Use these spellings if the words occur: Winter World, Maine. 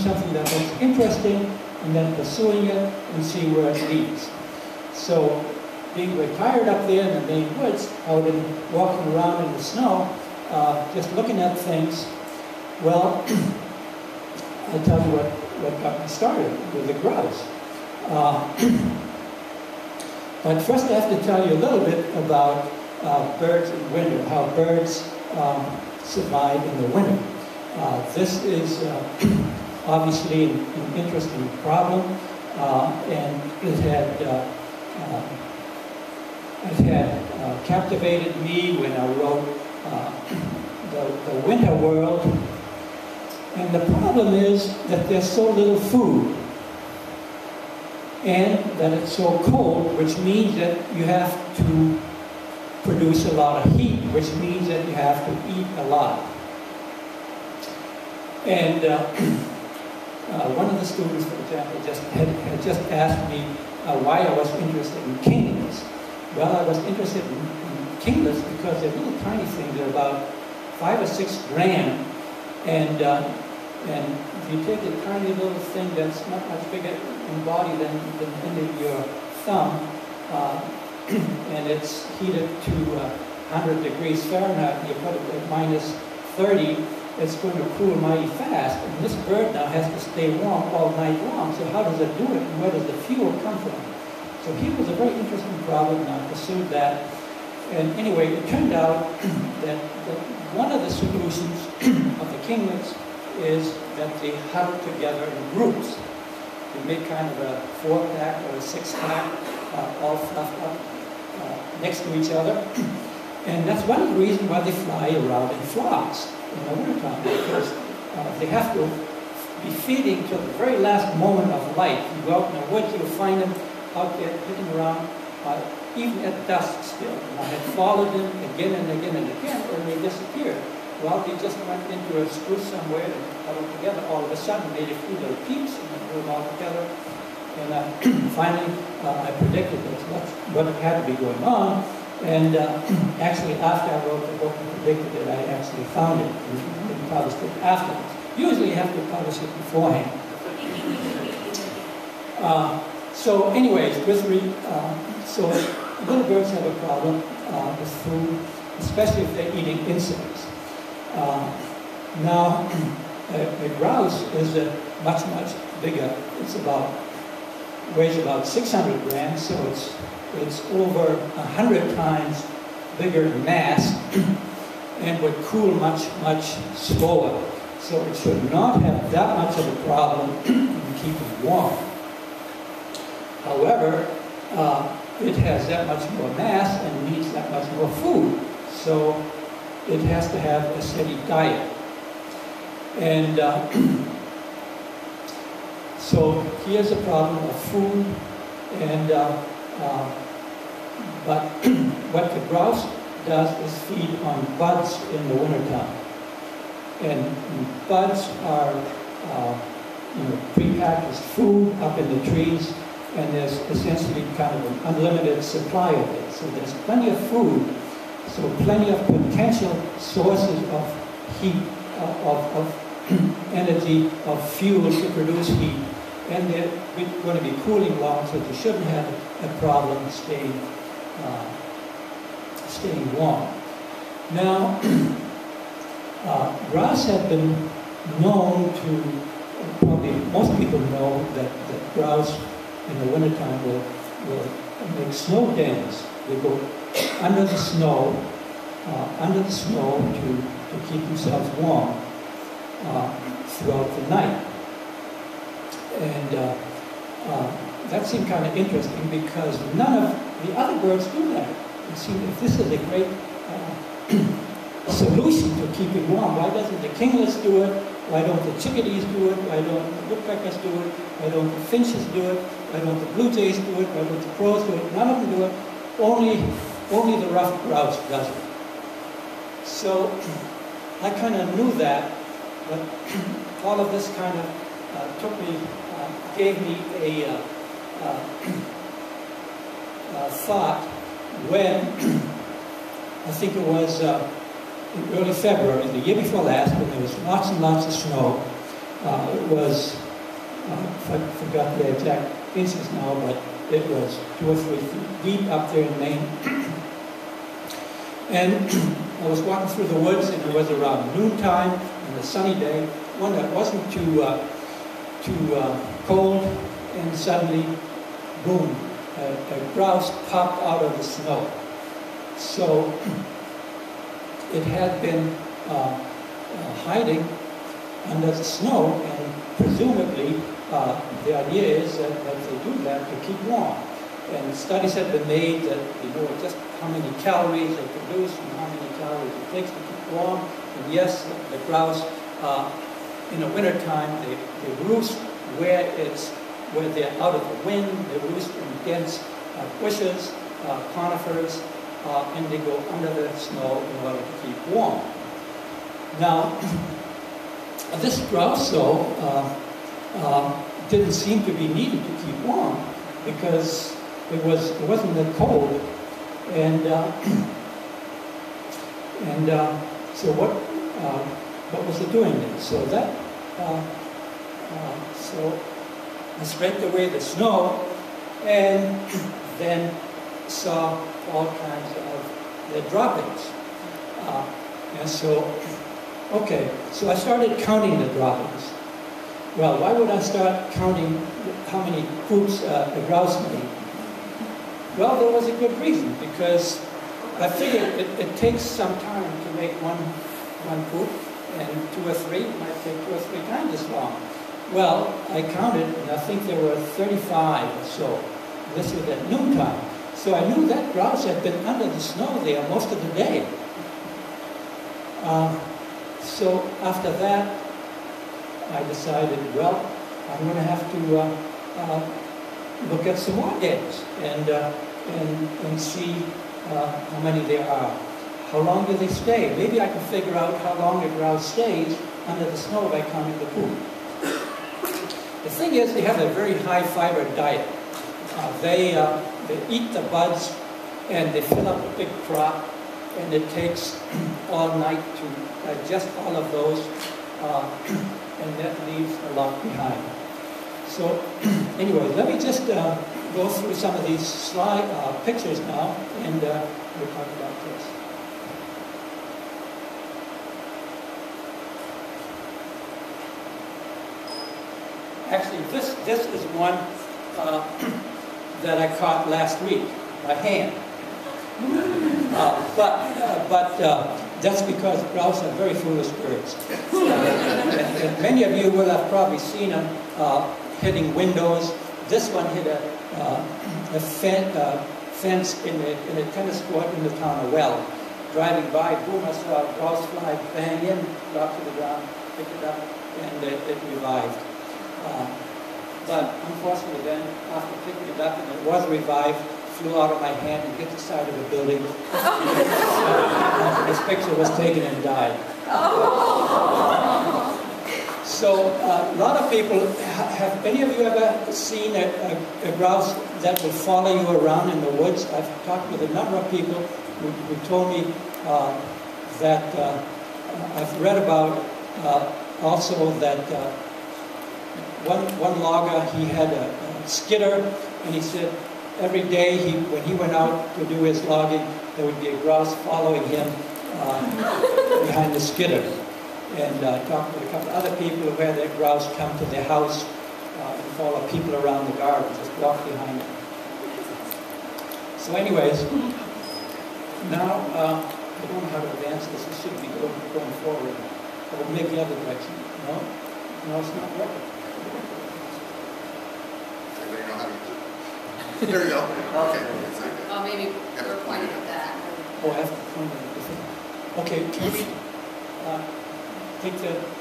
something that looks interesting and then pursuing it and seeing where it leads. So being retired up there in the Maine woods, out and walking around in the snow, just looking at things, well, I'll tell you what got me started with the grouse. But first I have to tell you a little bit about birds in winter, how birds survive in the winter. This is obviously an interesting problem, and it had captivated me when I wrote the Winter World. And the problem is that there's so little food and that it's so cold, which means that you have to produce a lot of heat, which means that you have to eat a lot. And one of the students, for example, had just asked me why I was interested in kinglets. Well, I was interested in kinglets because they're little tiny things. They're about 5 or 6 grams. And if you take a tiny little thing that's not much bigger in body than the end of your thumb, and it's heated to 100 degrees Fahrenheit, and you put it at minus 30, it's going to cool mighty fast. And this bird now has to stay warm all night long. So how does it do it, and where does the fuel come from? So here was a very interesting problem, and I pursued that. And anyway, it turned out that one of the solutions of the kinglets is that they huddle together in groups. They make kind of a 4-pack or a 6-pack, all fluffed up next to each other. And that's one of the reasons why they fly around in flocks in the wintertime, because they have to be feeding till the very last moment of life. You go out in the woods, you'll find them out there picking around, even at dusk still. And I had followed them again and again and again, and they disappeared. Well, they just went into a spruce somewhere and huddled together. All of a sudden, made a few little peeps and they grew them all together. And finally, I predicted that's what had to be going on. And actually, after I wrote the book and predicted it, I actually found it and published it afterwards. Usually, you have to publish it beforehand. So, anyways, so little birds have a problem with food, especially if they're eating insects. Now, a grouse is much bigger. Weighs about 600 grams, so it's over 100 times bigger mass, and would cool much slower. So it should not have that much of a problem in keeping warm. However, it has that much more mass and needs that much more food. So it has to have a steady diet. And so here's a problem of food, and but what the grouse does is feed on buds in the wintertime. And buds are pre-packaged food up in the trees, and there's essentially kind of an unlimited supply of it. So there's plenty of food. So plenty of potential sources of heat, of energy, of fuel to produce heat. And they're going to be cooling long, so they shouldn't have a problem staying warm. Now, grouse have been known to, probably most people know that grouse in the wintertime will make snow dens. They go under the snow to keep themselves warm throughout the night. And that seemed kind of interesting because none of the other birds do that. It seemed if this is a great solution to keeping warm, why doesn't the kinglets do it? Why don't the chickadees do it? Why don't the woodpeckers do it? Why don't the finches do it? Why don't the blue jays do it? Why don't the crows do it? None of them do it. Only the ruffed grouse does it. So I kind of knew that, but all of this kind of gave me a thought when, I think it was in early February, the year before last, when there was lots and lots of snow, was, I forgot the exact pieces now, but it was 2 or 3 feet deep up there in Maine. And I was walking through the woods, and it was around noontime on a sunny day, one that wasn't too cold, and suddenly, boom, a grouse popped out of the snow. So it had been hiding under the snow, and presumably the idea is that they do that to keep warm. And studies have been made that, you know, just how many calories they produce and how many calories it takes to keep warm. And yes, the grouse, in the wintertime, they roost where they're out of the wind. They roost in dense bushes, conifers, and they go under the snow in order to keep warm. Now, this grouse, though, didn't seem to be needed to keep warm, because it wasn't that cold, so what was it doing then? So that so I scraped away the snow, and then saw all kinds of the droppings, and so okay, so I started counting the droppings. Well, why would I start counting how many groups a grouse made? Well, there was a good reason, because I figured it takes some time to make one group, and 2 or 3, it might take 2 or 3 times as long. Well, I counted, and I think there were 35 or so. This was at noontime. So I knew that grouse had been under the snow there most of the day. So after that, I decided, well, I'm going to have to look at some more eggs and see how many there are. How long do they stay? Maybe I can figure out how long a grouse stays under the snow by counting the poop. The thing is, they have a very high fiber diet. They eat the buds, and they fill up a big crop, and it takes all night to digest all of those. And that leaves a lot behind. So anyway, let me just go through some of these slide pictures now, and we'll talk about this. Actually, this is one that I caught last week by hand. That's because grouse are very foolish birds. And many of you will have probably seen them hitting windows. This one hit a fence in a tennis court in the town of Well. Driving by, boom, I saw a grouse fly, bang in, dropped to the ground, picked it up, and it revived. But unfortunately then, after picking it up and it was revived, flew out of my hand and hit the side of the building. This picture was taken and died. So a lot of people, have any of you ever seen a grouse that will follow you around in the woods? I've talked with a number of people who told me that I've read about also that one logger, he had a skidder, and he said, every day, when he went out to do his logging, there would be a grouse following him behind the skidder. And talked to a couple other people where their grouse come to their house and follow people around the garden, just walk behind them. So anyways, now I don't know how to advance this. It should be going forward. Or maybe the other direction. No? No, it's not working. Does anybody know how to do it? There you go. Okay. Oh, maybe we're pointing at that. Oh, I have to point at it. Okay, can we take the...